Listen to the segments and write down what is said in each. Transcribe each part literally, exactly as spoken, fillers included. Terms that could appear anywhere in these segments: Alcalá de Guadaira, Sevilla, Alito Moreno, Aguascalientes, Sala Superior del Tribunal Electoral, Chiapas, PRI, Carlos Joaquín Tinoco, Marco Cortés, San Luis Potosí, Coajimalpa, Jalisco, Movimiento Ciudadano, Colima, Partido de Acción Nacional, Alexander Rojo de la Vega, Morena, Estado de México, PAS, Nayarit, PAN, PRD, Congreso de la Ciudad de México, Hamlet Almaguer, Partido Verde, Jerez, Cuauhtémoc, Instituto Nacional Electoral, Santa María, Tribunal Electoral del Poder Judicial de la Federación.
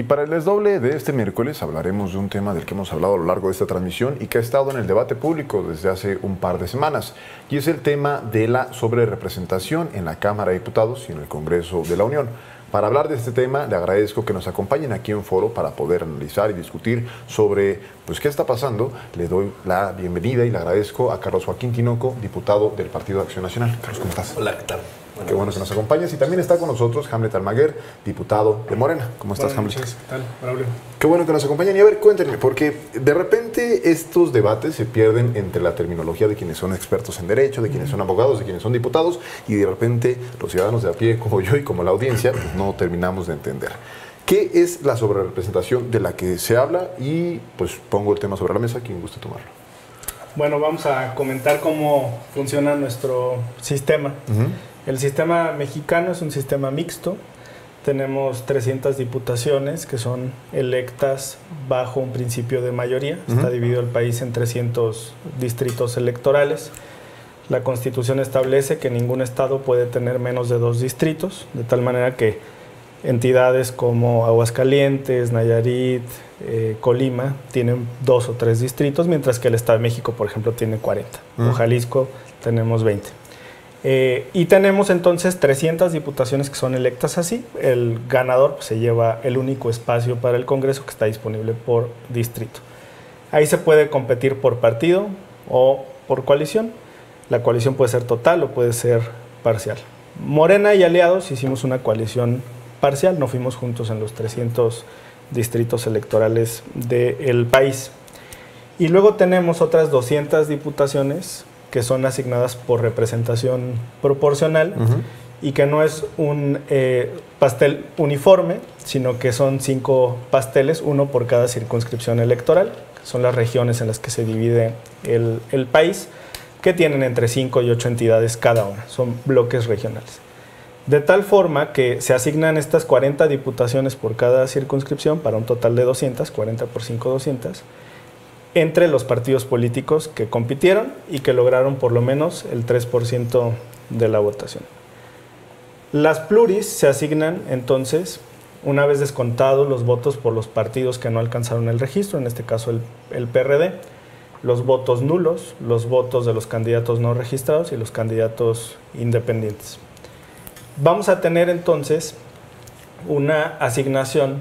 Y para el Desdoble de este miércoles hablaremos de un tema del que hemos hablado a lo largo de esta transmisión y que ha estado en el debate público desde hace un par de semanas, y es el tema de la sobrerrepresentación en la Cámara de Diputados y en el Congreso de la Unión. Para hablar de este tema, le agradezco que nos acompañen aquí en Foro para poder analizar y discutir sobre pues, qué está pasando. Le doy la bienvenida y le agradezco a Carlos Joaquín Tinoco, diputado del Partido de Acción Nacional. Carlos, ¿cómo estás? Hola, ¿qué tal? Qué bueno que nos acompañes. Y también está con nosotros Hamlet Almaguer, diputado de Morena. ¿Cómo estás, Hamlet? Buenas noches, ¿qué tal? Bravo. Qué bueno que nos acompañen. Y a ver, cuéntenme, porque de repente estos debates se pierden entre la terminología de quienes son expertos en derecho, de quienes son abogados, de quienes son diputados, y de repente los ciudadanos de a pie, como yo y como la audiencia, pues no terminamos de entender. ¿Qué es la sobrerepresentación de la que se habla? Y pues pongo el tema sobre la mesa, quien guste tomarlo. Bueno, vamos a comentar cómo funciona nuestro sistema. Uh-huh. El sistema mexicano es un sistema mixto. Tenemos trescientas diputaciones que son electas bajo un principio de mayoría. Uh-huh. Está dividido el país en trescientos distritos electorales. La Constitución establece que ningún estado puede tener menos de dos distritos, de tal manera que entidades como Aguascalientes, Nayarit, eh, Colima tienen dos o tres distritos, mientras que el Estado de México, por ejemplo, tiene cuarenta. Uh-huh. O Jalisco tenemos veinte. Eh, y tenemos entonces trescientas diputaciones que son electas así. El ganador pues, se lleva el único espacio para el Congreso que está disponible por distrito. Ahí se puede competir por partido o por coalición. La coalición puede ser total o puede ser parcial. Morena y aliados hicimos una coalición parcial. No fuimos juntos en los trescientos distritos electorales del país. Y luego tenemos otras doscientas diputaciones que son asignadas por representación proporcional. Uh-huh. Y que no es un eh, pastel uniforme, sino que son cinco pasteles, uno por cada circunscripción electoral, que son las regiones en las que se divide el, el país, que tienen entre cinco y ocho entidades cada una, son bloques regionales. De tal forma que se asignan estas cuarenta diputaciones por cada circunscripción para un total de doscientas, cuarenta por cinco, doscientas, entre los partidos políticos que compitieron y que lograron por lo menos el tres por ciento de la votación. Las pluris se asignan entonces, una vez descontados los votos por los partidos que no alcanzaron el registro, en este caso el, el P R D, los votos nulos, los votos de los candidatos no registrados y los candidatos independientes. Vamos a tener entonces una asignación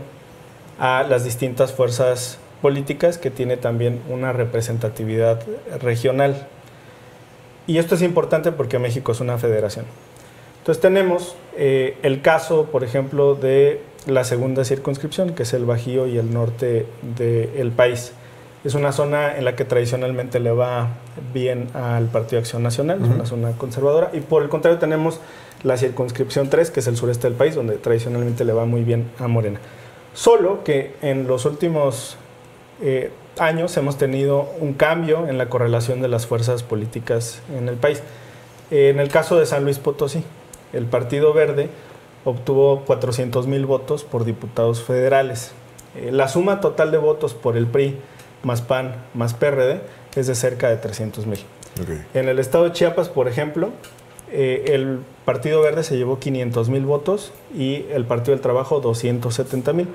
a las distintas fuerzas políticas políticas que tiene también una representatividad regional. Y esto es importante porque México es una federación. Entonces tenemos eh, el caso, por ejemplo, de la segunda circunscripción, que es el Bajío y el norte del país. Es una zona en la que tradicionalmente le va bien al Partido de Acción Nacional, es una zona conservadora, y por el contrario tenemos la circunscripción tres, que es el sureste del país, donde tradicionalmente le va muy bien a Morena. Solo que en los últimos Eh, años hemos tenido un cambio en la correlación de las fuerzas políticas en el país. Eh, en el caso de San Luis Potosí, el Partido Verde obtuvo cuatrocientos mil votos por diputados federales. Eh, la suma total de votos por el P R I más P A N más P R D es de cerca de trescientos mil. Okay. En el estado de Chiapas, por ejemplo, eh, el Partido Verde se llevó quinientos mil votos y el Partido del Trabajo doscientos setenta mil.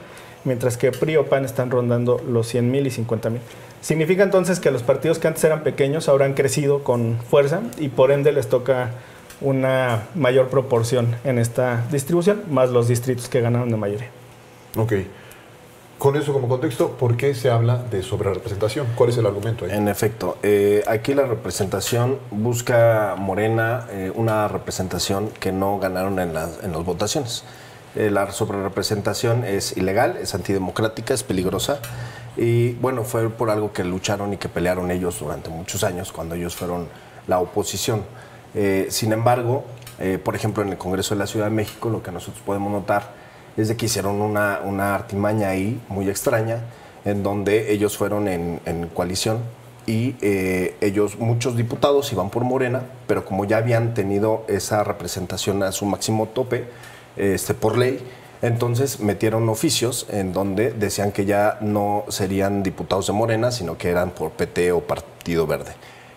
Mientras que P R I o P A N están rondando los cien mil y cincuenta mil. Significa entonces que los partidos que antes eran pequeños ahora han crecido con fuerza y por ende les toca una mayor proporción en esta distribución, más los distritos que ganaron de mayoría. Ok. Con eso como contexto, ¿por qué se habla de sobrerrepresentación? ¿Cuál es el argumento ahí? En efecto, eh, aquí la representación busca Morena eh, una representación que no ganaron en las, en las votaciones. La sobrerepresentación es ilegal, es antidemocrática, es peligrosa y bueno, fue por algo que lucharon y que pelearon ellos durante muchos años cuando ellos fueron la oposición. Eh, sin embargo, eh, por ejemplo, en el Congreso de la Ciudad de México lo que nosotros podemos notar es de que hicieron una, una artimaña ahí muy extraña en donde ellos fueron en, en coalición y eh, ellos, muchos diputados iban por Morena, pero como ya habían tenido esa representación a su máximo tope, Este, por ley, entonces metieron oficios en donde decían que ya no serían diputados de Morena, sino que eran por P T o Partido Verde.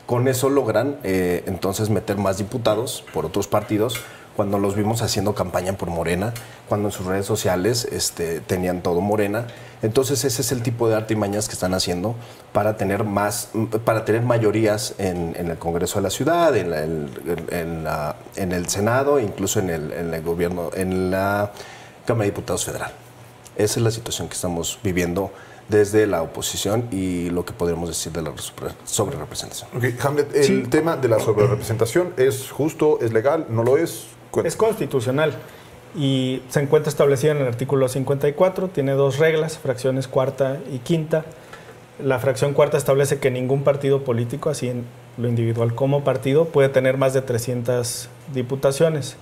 Con eso logran eh, entonces meter más diputados por otros partidos, cuando los vimos haciendo campaña por Morena, cuando en sus redes sociales este, tenían todo Morena. Entonces ese es el tipo de artimañas que están haciendo para tener más, para tener mayorías en, en el Congreso de la Ciudad, en, la, en, en, la, en el Senado, incluso en el, en el gobierno, en la Cámara de Diputados Federal. Esa es la situación que estamos viviendo desde la oposición y lo que podríamos decir de la sobrerepresentación. Okay, Hamlet, el sí. tema de la sobrerepresentación, ¿es justo, es legal, no lo es? Cuéntame. Es constitucional y se encuentra establecida en el artículo cincuenta y cuatro, tiene dos reglas, fracciones cuarta y quinta. La fracción cuarta establece que ningún partido político, así en lo individual como partido, puede tener más de trescientas diputaciones.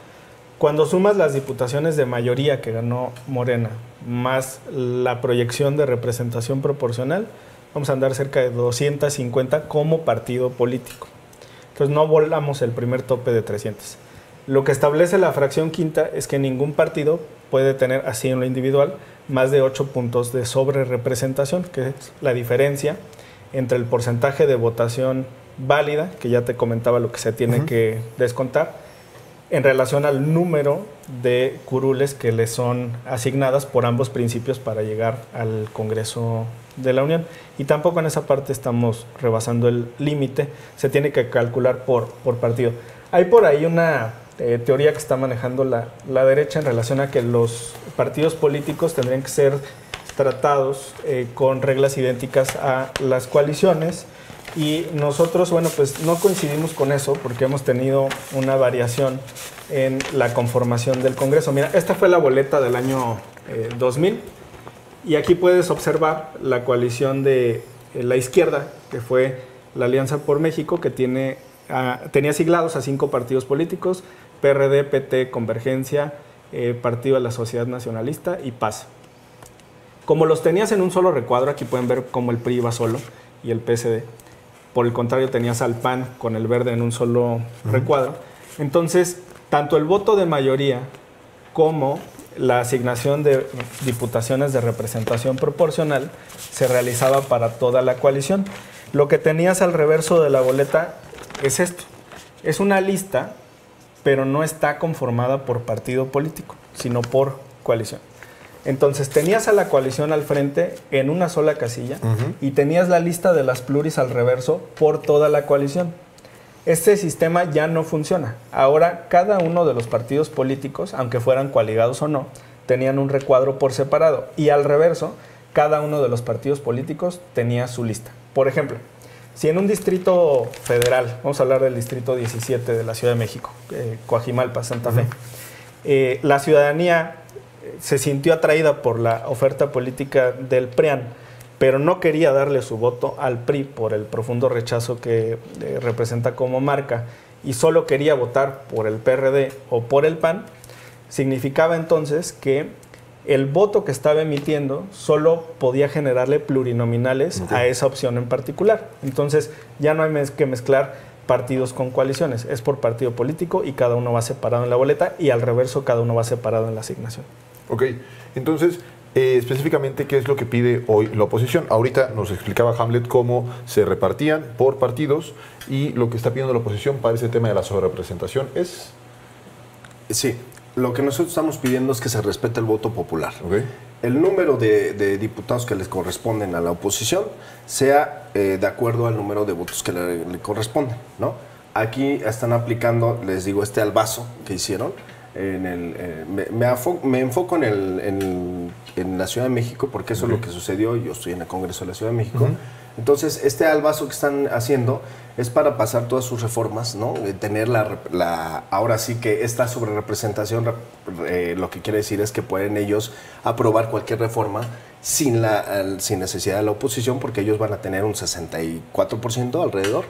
Cuando sumas las diputaciones de mayoría que ganó Morena, más la proyección de representación proporcional, vamos a andar cerca de doscientas cincuenta como partido político. Entonces no volamos el primer tope de trescientas. Lo que establece la fracción quinta es que ningún partido puede tener, así en lo individual, más de ocho puntos de sobrerepresentación, que es la diferencia entre el porcentaje de votación válida, que ya te comentaba lo que se tiene uh-huh. que descontar, en relación al número de curules que le son asignadas por ambos principios para llegar al Congreso de la Unión. Y tampoco en esa parte estamos rebasando el límite, se tiene que calcular por, por partido. Hay por ahí una eh, teoría que está manejando la, la derecha en relación a que los partidos políticos tendrían que ser tratados eh, con reglas idénticas a las coaliciones. Y nosotros, bueno, pues no coincidimos con eso porque hemos tenido una variación en la conformación del Congreso. Mira, esta fue la boleta del año eh, dos mil y aquí puedes observar la coalición de eh, la izquierda, que fue la Alianza por México, que tiene, ah, tenía siglados a cinco partidos políticos, P R D, P T, Convergencia, eh, Partido de la Sociedad Nacionalista y P A S. Como los tenías en un solo recuadro, aquí pueden ver cómo el P R I iba solo y el P S D. Por el contrario, tenías al P A N con el verde en un solo recuadro. Entonces, tanto el voto de mayoría como la asignación de diputaciones de representación proporcional se realizaba para toda la coalición. Lo que tenías al reverso de la boleta es esto. Es una lista, pero no está conformada por partido político, sino por coalición. Entonces, tenías a la coalición al frente en una sola casilla uh-huh. y tenías la lista de las pluris al reverso por toda la coalición. Este sistema ya no funciona. Ahora, cada uno de los partidos políticos, aunque fueran coaligados o no, tenían un recuadro por separado. Y al reverso, cada uno de los partidos políticos tenía su lista. Por ejemplo, si en un distrito federal, vamos a hablar del distrito diecisiete de la Ciudad de México, eh, Coajimalpa, Santa Fe, uh-huh. eh, la ciudadanía se sintió atraída por la oferta política del P R I A N, pero no quería darle su voto al P R I por el profundo rechazo que eh, representa como marca, y solo quería votar por el P R D o por el P A N, significaba entonces que el voto que estaba emitiendo solo podía generarle plurinominales okay. a esa opción en particular. Entonces ya no hay mez- que mezclar partidos con coaliciones, es por partido político y cada uno va separado en la boleta y al reverso cada uno va separado en la asignación. Ok, entonces, eh, específicamente, ¿qué es lo que pide hoy la oposición? Ahorita nos explicaba Hamlet cómo se repartían por partidos y lo que está pidiendo la oposición para ese tema de la sobrerepresentación es... Sí, lo que nosotros estamos pidiendo es que se respete el voto popular. Okay. El número de, de diputados que les corresponden a la oposición sea eh, de acuerdo al número de votos que le, le corresponden, ¿no? Aquí están aplicando, les digo, este albazo que hicieron. En el, eh, me, me, afo, me enfoco en, el, en, en la Ciudad de México porque eso okay. es lo que sucedió. Yo estoy en el Congreso de la Ciudad de México. Uh-huh. Entonces, este albazo que están haciendo es para pasar todas sus reformas, ¿no? Eh, tener la, la... Ahora sí que esta sobrerepresentación eh, lo que quiere decir es que pueden ellos aprobar cualquier reforma sin, la, sin necesidad de la oposición porque ellos van a tener un sesenta y cuatro por ciento alrededor.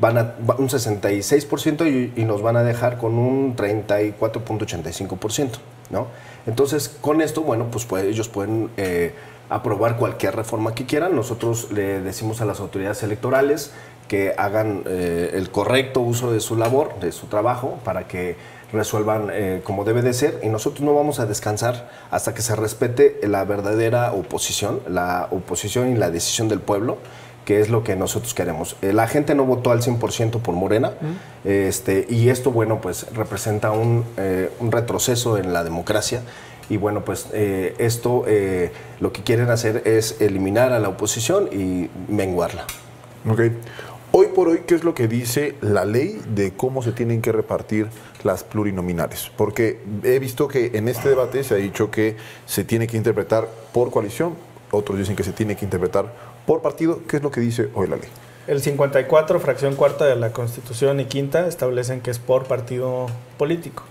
Van a, un sesenta y seis por ciento y, y nos van a dejar con un treinta y cuatro punto ochenta y cinco por ciento, ¿no? Entonces, con esto, bueno, pues, pues ellos pueden eh, aprobar cualquier reforma que quieran. Nosotros le decimos a las autoridades electorales que hagan eh, el correcto uso de su labor, de su trabajo, para que resuelvan eh, como debe de ser. Y nosotros no vamos a descansar hasta que se respete la verdadera oposición, la oposición y la decisión del pueblo, que es lo que nosotros queremos. La gente no votó al cien por ciento por Morena, ¿Mm? este, y esto, bueno, pues representa un, eh, un retroceso en la democracia. Y bueno, pues eh, esto eh, lo que quieren hacer es eliminar a la oposición y menguarla. Ok. Hoy por hoy, ¿qué es lo que dice la ley de cómo se tienen que repartir las plurinominales? Porque he visto que en este debate se ha dicho que se tiene que interpretar por coalición, otros dicen que se tiene que interpretar por partido. ¿Qué es lo que dice hoy la ley? El cincuenta y cuatro, fracción cuarta de la Constitución y quinta establecen que es por partido político.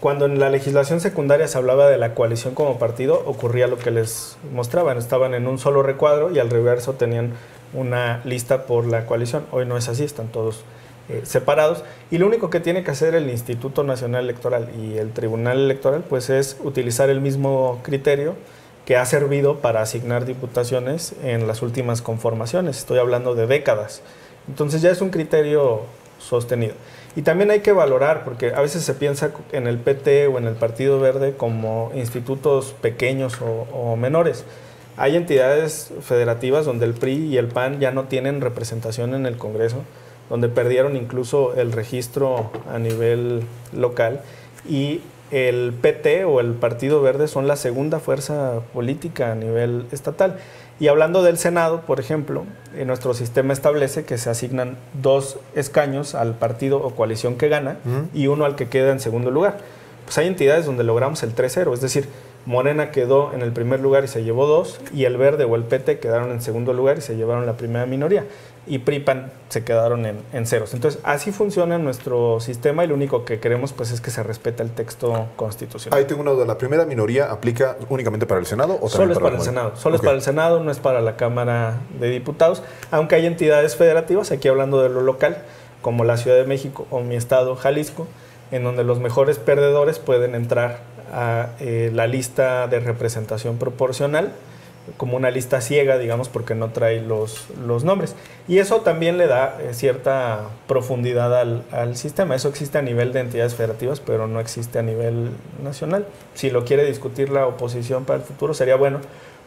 Cuando en la legislación secundaria se hablaba de la coalición como partido, ocurría lo que les mostraban. Estaban en un solo recuadro y al reverso tenían una lista por la coalición. Hoy no es así, están todos eh, separados. Y lo único que tiene que hacer el Instituto Nacional Electoral y el Tribunal Electoral pues es utilizar el mismo criterio que ha servido para asignar diputaciones en las últimas conformaciones. Estoy hablando de décadas. Entonces ya es un criterio sostenido. Y también hay que valorar, porque a veces se piensa en el P T o en el Partido Verde como institutos pequeños o, o menores. Hay entidades federativas donde el P R I y el P A N ya no tienen representación en el Congreso, donde perdieron incluso el registro a nivel local. Y el P T o el Partido Verde son la segunda fuerza política a nivel estatal. Y hablando del Senado, por ejemplo, en nuestro sistema establece que se asignan dos escaños al partido o coalición que gana ¿Mm? y uno al que queda en segundo lugar. Pues hay entidades donde logramos el tres cero, es decir, Morena quedó en el primer lugar y se llevó dos, y el Verde o el P T quedaron en segundo lugar y se llevaron la primera minoría, y P R I P A N se quedaron en, en ceros. Entonces, así funciona nuestro sistema y lo único que queremos pues es que se respete el texto constitucional. Ahí tengo una duda, ¿la primera minoría aplica únicamente para el Senado o solo es para el Senado? Solo es para el Senado, no es para la Cámara de Diputados, aunque hay entidades federativas, aquí hablando de lo local, como la Ciudad de México o mi estado, Jalisco, en donde los mejores perdedores pueden entrar a eh, la lista de representación proporcional, como una lista ciega, digamos, porque no trae los, los nombres. Y eso también le da eh, cierta profundidad al, al sistema. Eso existe a nivel de entidades federativas, pero no existe a nivel nacional. Si lo quiere discutir la oposición para el futuro, sería bueno,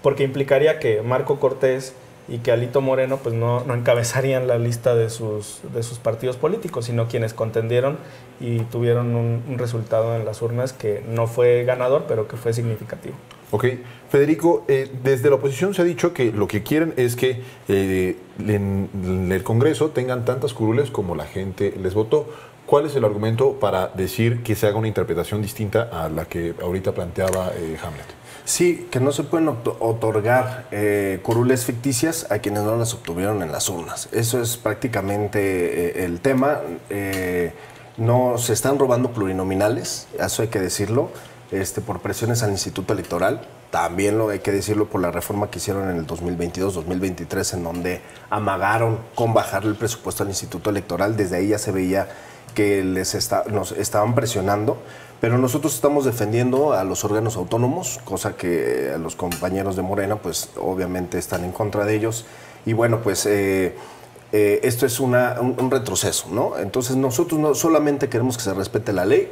porque implicaría que Marco Cortés y que Alito Moreno pues no, no encabezarían la lista de sus, de sus partidos políticos, sino quienes contendieron y tuvieron un, un resultado en las urnas que no fue ganador, pero que fue significativo. Ok. Federico, eh, desde la oposición se ha dicho que lo que quieren es que eh, en, en el Congreso tengan tantas curules como la gente les votó. ¿Cuál es el argumento para decir que se haga una interpretación distinta a la que ahorita planteaba eh, Hamlet? Sí, que no se pueden otorgar eh, curules ficticias a quienes no las obtuvieron en las urnas. Eso es prácticamente eh, el tema. Eh, no se están robando plurinominales, eso hay que decirlo, este, por presiones al Instituto Electoral. También lo hay que decirlo por la reforma que hicieron en el dos mil veintidós dos mil veintitrés, en donde amagaron con bajarle el presupuesto al Instituto Electoral. Desde ahí ya se veía que les está, nos estaban presionando, pero nosotros estamos defendiendo a los órganos autónomos, cosa que a los compañeros de Morena pues obviamente están en contra de ellos. Y bueno, pues eh, eh, esto es una, un, un retroceso, ¿no? Entonces nosotros no solamente queremos que se respete la ley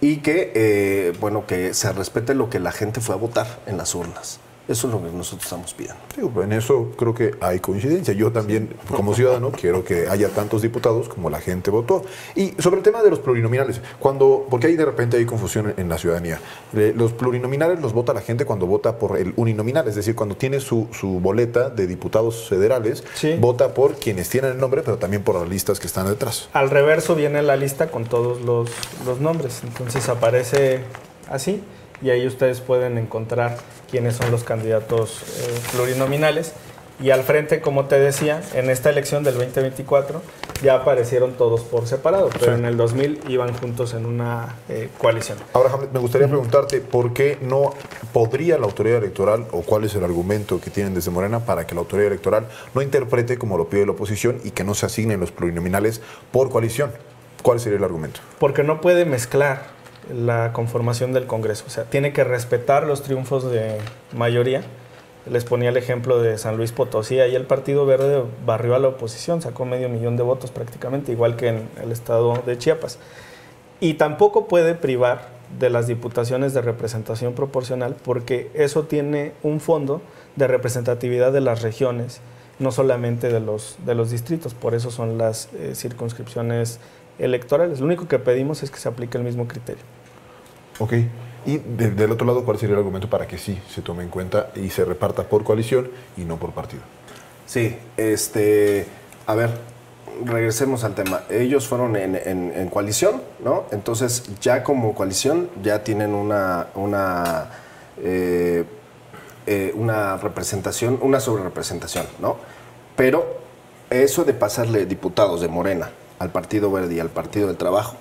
y que, eh, bueno, que se respete lo que la gente fue a votar en las urnas. Eso es lo que nosotros estamos pidiendo. Sí, en eso creo que hay coincidencia. Yo también, como ciudadano, quiero que haya tantos diputados como la gente votó. Y sobre el tema de los plurinominales, cuando, porque ahí de repente hay confusión en la ciudadanía. Los plurinominales los vota la gente cuando vota por el uninominal, es decir, cuando tiene su, su boleta de diputados federales, sí, vota por quienes tienen el nombre, pero también por las listas que están detrás. Al reverso viene la lista con todos los, los nombres. Entonces aparece así y ahí ustedes pueden encontrar quiénes son los candidatos eh, plurinominales. Y al frente, como te decía, en esta elección del veinte veinticuatro ya aparecieron todos por separado, pero sí, en el dos mil iban juntos en una eh, coalición. Ahora, me gustaría preguntarte, ¿por qué no podría la autoridad electoral, o cuál es el argumento que tienen desde Morena para que la autoridad electoral no interprete como lo pide la oposición y que no se asignen los plurinominales por coalición? ¿Cuál sería el argumento? Porque no puede mezclar la conformación del Congreso, o sea, tiene que respetar los triunfos de mayoría. Les ponía el ejemplo de San Luis Potosí, ahí el Partido Verde barrió a la oposición, sacó medio millón de votos prácticamente, igual que en el estado de Chiapas. Y tampoco puede privar de las diputaciones de representación proporcional, porque eso tiene un fondo de representatividad de las regiones no solamente de los, de los distritos, por eso son las eh, circunscripciones electorales. Lo único que pedimos es que se aplique el mismo criterio. Ok. Y de, del otro lado, ¿cuál sería el argumento para que sí se tome en cuenta y se reparta por coalición y no por partido? Sí, este, a ver, regresemos al tema. Ellos fueron en, en, en coalición, ¿no? Entonces, ya como coalición, ya tienen una, una, eh, eh, una representación, una sobrerepresentación, ¿no? Pero eso de pasarle diputados de Morena al Partido Verde y al Partido del Trabajo,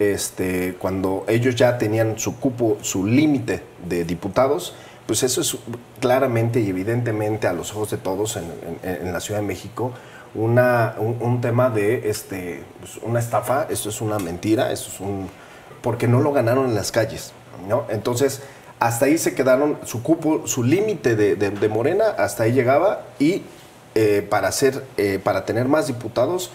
Este, cuando ellos ya tenían su cupo, su límite de diputados, pues eso es claramente y evidentemente a los ojos de todos en, en, en la Ciudad de México una, un, un tema de este, pues una estafa. Esto es una mentira, esto es un... porque no lo ganaron en las calles, ¿no? Entonces, hasta ahí se quedaron su cupo, su límite de, de, de Morena, hasta ahí llegaba y eh, para, ser, eh, para tener más diputados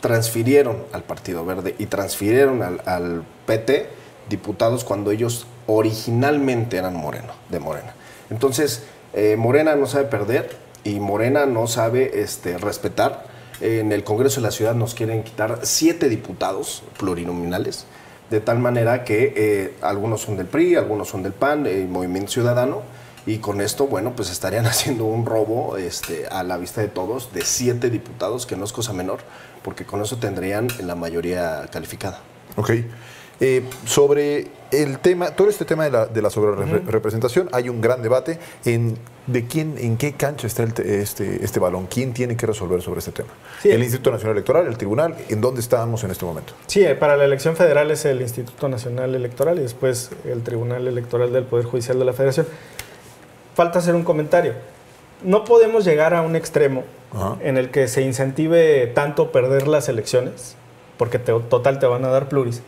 transfirieron al Partido Verde y transfirieron al, al P T diputados cuando ellos originalmente eran Morena, de Morena. Entonces, eh, Morena no sabe perder y Morena no sabe este, respetar. Eh, en el Congreso de la Ciudad nos quieren quitar siete diputados plurinominales, de tal manera que eh, algunos son del P R I, algunos son del P A N, el Movimiento Ciudadano, y con esto, bueno, pues estarían haciendo un robo este, a la vista de todos de siete diputados, que no es cosa menor, porque con eso tendrían la mayoría calificada. Ok. Eh, sobre el tema, todo este tema de la, de la sobrerepresentación, uh-huh, hay un gran debate en de quién, en qué cancha está el, este, este balón, quién tiene que resolver sobre este tema. Sí, el Instituto Nacional Electoral, el Tribunal, ¿en dónde estábamos en este momento? Sí, para la elección federal es el Instituto Nacional Electoral y después el Tribunal Electoral del Poder Judicial de la Federación. Falta hacer un comentario. No podemos llegar a un extremo, ajá, en el que se incentive tanto perder las elecciones, porque te, total te van a dar pluris,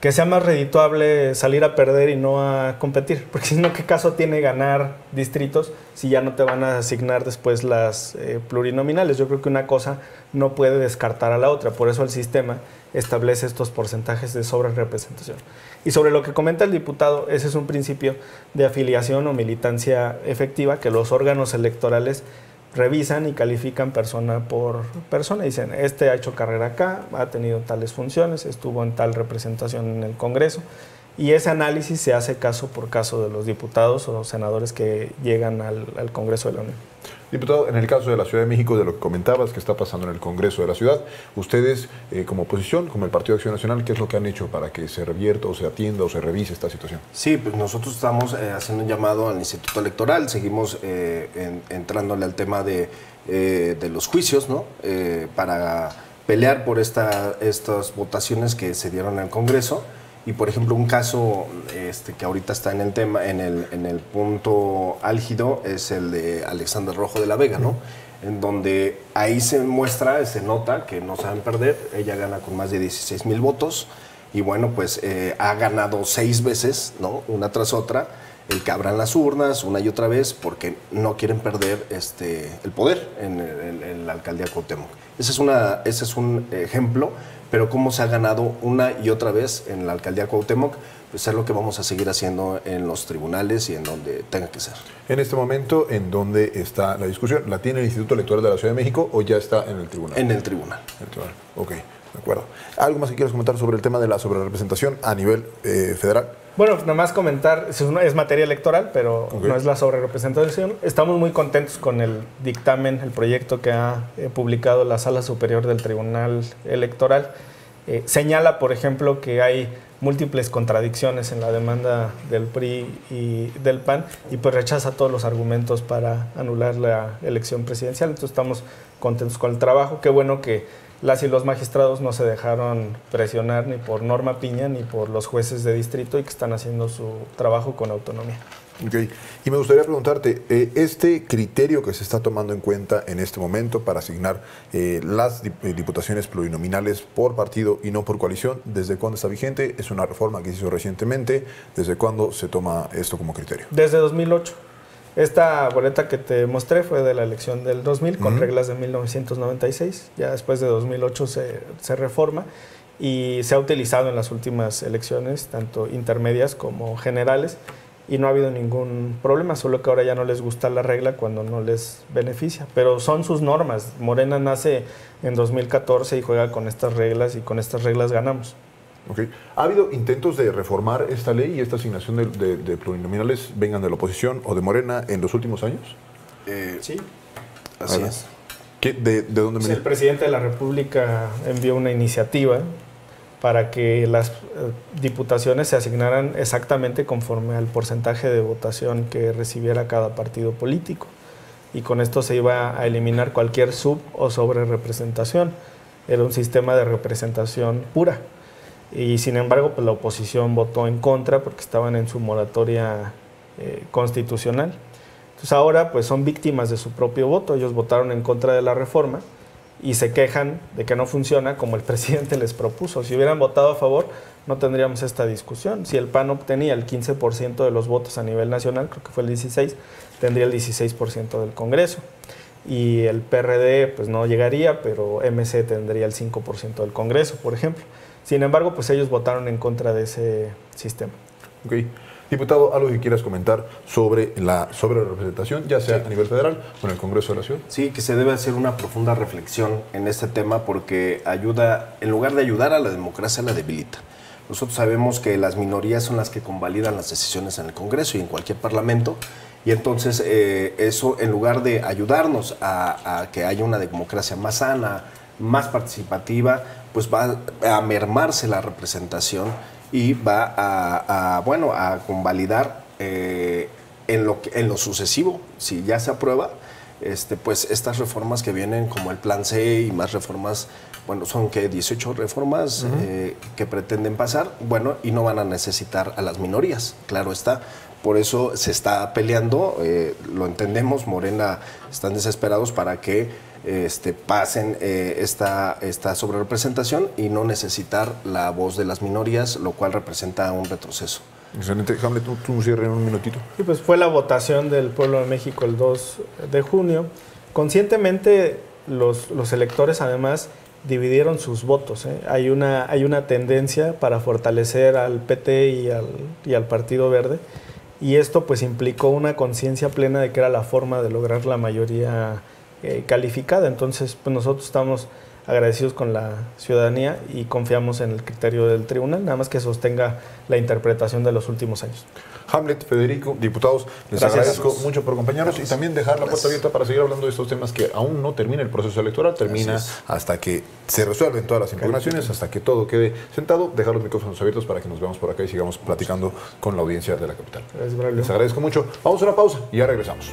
que sea más redituable salir a perder y no a competir, porque si no, ¿qué caso tiene ganar distritos si ya no te van a asignar después las eh, plurinominales? Yo creo que una cosa no puede descartar a la otra, por eso el sistema establece estos porcentajes de sobrerepresentación. Y sobre lo que comenta el diputado, ese es un principio de afiliación o militancia efectiva que los órganos electorales revisan y califican persona por persona. Dicen, este ha hecho carrera acá, ha tenido tales funciones, estuvo en tal representación en el Congreso. Y ese análisis se hace caso por caso de los diputados o senadores que llegan al, al Congreso de la Unión. Diputado, en el caso de la Ciudad de México, de lo que comentabas que está pasando en el Congreso de la Ciudad, ustedes eh, como oposición, como el Partido de Acción Nacional, ¿qué es lo que han hecho para que se revierta o se atienda o se revise esta situación? Sí, pues nosotros estamos eh, haciendo un llamado al Instituto Electoral, seguimos eh, en, entrándole al tema de, eh, de los juicios, ¿no? Eh, para pelear por esta, estas votaciones que se dieron en el Congreso. Y, por ejemplo, un caso este, que ahorita está en el tema, en el, en el punto álgido, es el de Alexander Rojo de la Vega, ¿no? En donde ahí se muestra, se nota que no saben perder. Ella gana con más de dieciséis mil votos y, bueno, pues eh, ha ganado seis veces, ¿no? Una tras otra, el que abran las urnas una y otra vez porque no quieren perder este, el poder en, en, en la alcaldía Cuauhtémoc. Ese es, una, ese es un ejemplo. Pero cómo se ha ganado una y otra vez en la alcaldía Cuauhtémoc, pues es lo que vamos a seguir haciendo en los tribunales y en donde tenga que ser. En este momento, ¿en dónde está la discusión? ¿La tiene el Instituto Electoral de la Ciudad de México o ya está en el tribunal? En el tribunal. El tribunal. Ok, de acuerdo. ¿Algo más que quieras comentar sobre el tema de la sobrerepresentación a nivel eh, federal? Bueno, nada más comentar, es materia electoral, pero okay, no es la sobrerepresentación. Estamos muy contentos con el dictamen, el proyecto que ha eh, publicado la Sala Superior del Tribunal Electoral. Eh, señala, por ejemplo, que hay múltiples contradicciones en la demanda del P R I y del P A N y pues rechaza todos los argumentos para anular la elección presidencial. Entonces estamos contentos con el trabajo. Qué bueno que las y los magistrados no se dejaron presionar ni por Norma Piña ni por los jueces de distrito y que están haciendo su trabajo con autonomía. Okay. Y me gustaría preguntarte, eh, este criterio que se está tomando en cuenta en este momento para asignar eh, las dip diputaciones plurinominales por partido y no por coalición, ¿desde cuándo está vigente? Es una reforma que se hizo recientemente. ¿Desde cuándo se toma esto como criterio? Desde dos mil ocho. Esta boleta que te mostré fue de la elección del dos mil con uh-huh, reglas de mil novecientos noventa y seis. Ya después de dos mil ocho se, se reforma y se ha utilizado en las últimas elecciones, tanto intermedias como generales. y no ha habido ningún problema, solo que ahora ya no les gusta la regla cuando no les beneficia. Pero son sus normas. Morena nace en dos mil catorce y juega con estas reglas, y con estas reglas ganamos. Okay. ¿Ha habido intentos de reformar esta ley y esta asignación de, de, de plurinominales, vengan de la oposición o de Morena, en los últimos años? Eh, sí, así ¿verdad? es. ¿Qué? ¿De, de dónde sí, me... El presidente de la República envió una iniciativa para que las eh, diputaciones se asignaran exactamente conforme al porcentaje de votación que recibiera cada partido político. Y con esto se iba a eliminar cualquier sub o sobre representación. Era un sistema de representación pura. Y sin embargo, pues, la oposición votó en contra porque estaban en su moratoria eh, constitucional. Entonces ahora pues son víctimas de su propio voto. Ellos votaron en contra de la reforma y se quejan de que no funciona como el presidente les propuso. Si hubieran votado a favor, no tendríamos esta discusión. Si el P A N obtenía el quince por ciento de los votos a nivel nacional, creo que fue el dieciséis por ciento, tendría el dieciséis por ciento del Congreso. Y el P R D pues no llegaría, pero M C tendría el cinco por ciento del Congreso, por ejemplo. Sin embargo, pues ellos votaron en contra de ese sistema. Ok. Diputado, algo que quieras comentar sobre la sobre la representación, ya sea sí. a nivel federal o en el Congreso de la Ciudad. Sí, que se debe hacer una profunda reflexión en este tema porque ayuda, en lugar de ayudar a la democracia, la debilita. Nosotros sabemos que las minorías son las que convalidan las decisiones en el Congreso y en cualquier parlamento, y entonces eh, eso, en lugar de ayudarnos a, a que haya una democracia más sana, más participativa, pues va a mermarse la representación y va a, a, bueno, a convalidar eh, en, lo que, en lo sucesivo, si ya se aprueba, este, pues estas reformas que vienen como el Plan C y más reformas, bueno, son que dieciocho reformas uh-huh. eh, que pretenden pasar, bueno, y no van a necesitar a las minorías, claro está. Por eso se está peleando, eh, lo entendemos, Morena están desesperados para que este, pasen eh, esta, esta sobrerepresentación y no necesitar la voz de las minorías, lo cual representa un retroceso. Excelente. Hamlet, tú, tú cierres en un minutito. Y pues fue la votación del pueblo de México el dos de junio. Conscientemente los, los electores además dividieron sus votos, ¿eh? Hay una, hay una tendencia para fortalecer al P T y al, y al Partido Verde. Y esto pues implicó una conciencia plena de que era la forma de lograr la mayoría eh, calificada. Entonces pues nosotros estamos agradecidos con la ciudadanía y confiamos en el criterio del tribunal, nada más que sostenga la interpretación de los últimos años. Hamlet, Federico, diputados, les Gracias. agradezco mucho por acompañarnos Gracias. y también dejar la puerta abierta para seguir hablando de estos temas que aún no termina el proceso electoral, termina Gracias. hasta que se resuelven todas las impugnaciones, hasta que todo quede sentado, dejar los micrófonos abiertos para que nos veamos por acá y sigamos platicando con la audiencia de la capital. Gracias, les agradezco mucho. Vamos a una pausa y ya regresamos.